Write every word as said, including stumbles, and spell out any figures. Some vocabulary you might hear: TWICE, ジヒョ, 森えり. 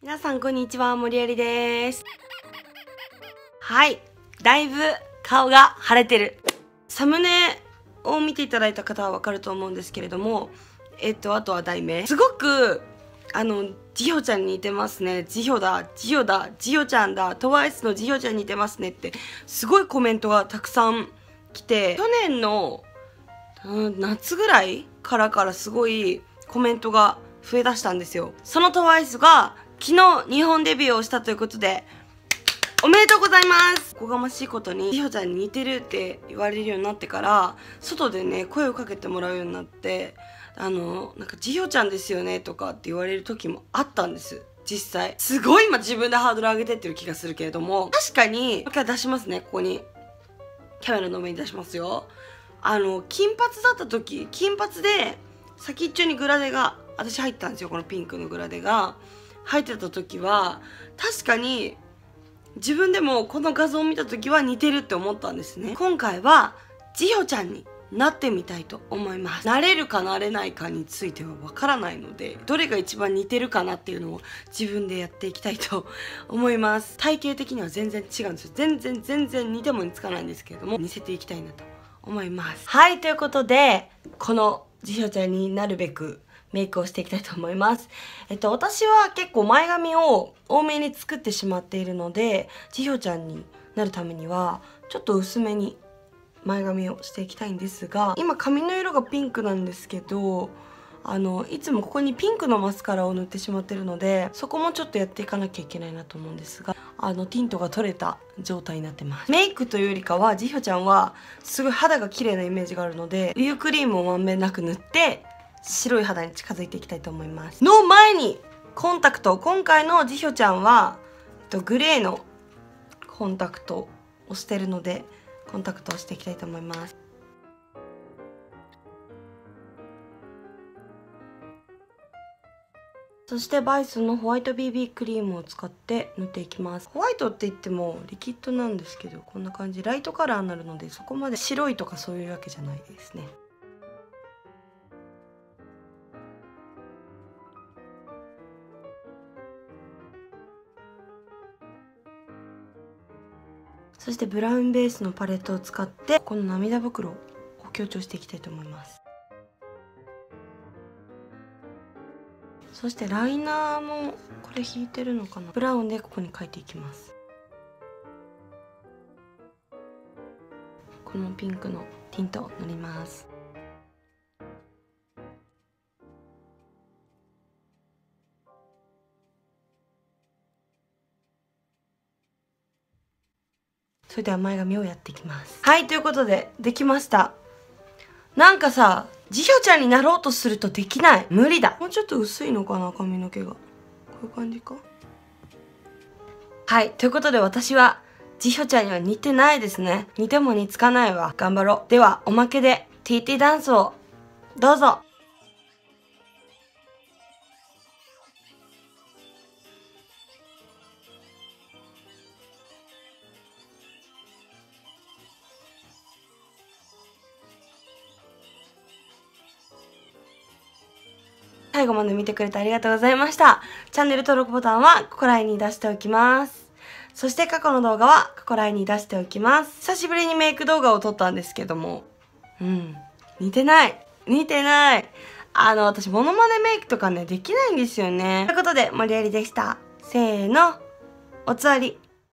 皆さんこんにちは、森えりです。はい、だいぶ顔が腫れてる。サムネを見ていただいた方はわかると思うんですけれども、えっとあとは題名、すごくあのジヒョちゃんに似てますね、ジヒョだジヒョだジヒョちゃんだ、トワイスのジヒョちゃんに似てますねってすごいコメントがたくさん来て、去年の、うん、夏ぐらいからからすごいコメントが増えだしたんですよ。そのトワイスが昨日日本デビューをしたということで、おめでとうございます。おこがましいことにジヒョちゃんに似てるって言われるようになってから、外でね声をかけてもらうようになって、あのなんかジヒョちゃんですよねとかって言われる時もあったんです。実際すごい今自分でハードル上げてってる気がするけれども、確かに一回出しますね。ここにキャメラの目に出しますよ。あの金髪だった時、金髪で先っちょにグラデが私入ったんですよ。このピンクのグラデが入ってた時は確かに自分でもこの画像を見た時は似てるって思ったんですね。今回はジヒョちゃんになってみたいと思います。なれるかなれないかについてはわからないので、どれが一番似てるかなっていうのを自分でやっていきたいと思います。体型的には全然違うんですよ。全然全然似ても似つかないんですけれども、似せていきたいなと思います。はい、ということでこのジヒョちゃんになるべくメイクをしていきたいと思います。えっと私は結構前髪を多めに作ってしまっているので、ジヒョちゃんになるためにはちょっと薄めに前髪をしていきたいんですが、今髪の色がピンクなんですけど、あのいつもここにピンクのマスカラを塗ってしまってるので、そこもちょっとやっていかなきゃいけないなと思うんですが、あのティントが取れた状態になってます。メイクというよりかはジヒョちゃんはすごい肌が綺麗なイメージがあるので、リュークリームをまんべんなく塗って白い肌に近づいていきたいと思います。の前にコンタクト、今回のジヒョちゃんは、えっと、グレーのコンタクトをしてるのでコンタクトをしていきたいと思います。そしてバイスのホワイト ビービー クリームを使って塗っていきます。ホワイトって言ってもリキッドなんですけど、こんな感じ、ライトカラーになるので、そこまで白いとかそういうわけじゃないですね。そしてブラウンベースのパレットを使ってこの涙袋を強調していきたいと思います。そしてライナーもこれ引いてるのかな、ブラウンでここに描いていきます。このピンクのティントを塗ります。それでは前髪をやっていきます。はい、ということでできました。なんかさ、ジヒョちゃんになろうとするとできない、無理だ。もうちょっと薄いのかな、髪の毛がこういう感じか。はい、ということで私はジヒョちゃんには似てないですね。似ても似つかないわ、頑張ろう。ではおまけで ティーティー ダンスをどうぞ。最後まで見てくれてありがとうございました。チャンネル登録ボタンはここら辺に出しておきます。そして過去の動画はここら辺に出しておきます。久しぶりにメイク動画を撮ったんですけども、うん、似てない。似てない。あの、私、モノマネメイクとかね、できないんですよね。ということで、森えりでした。せーの、おつわり。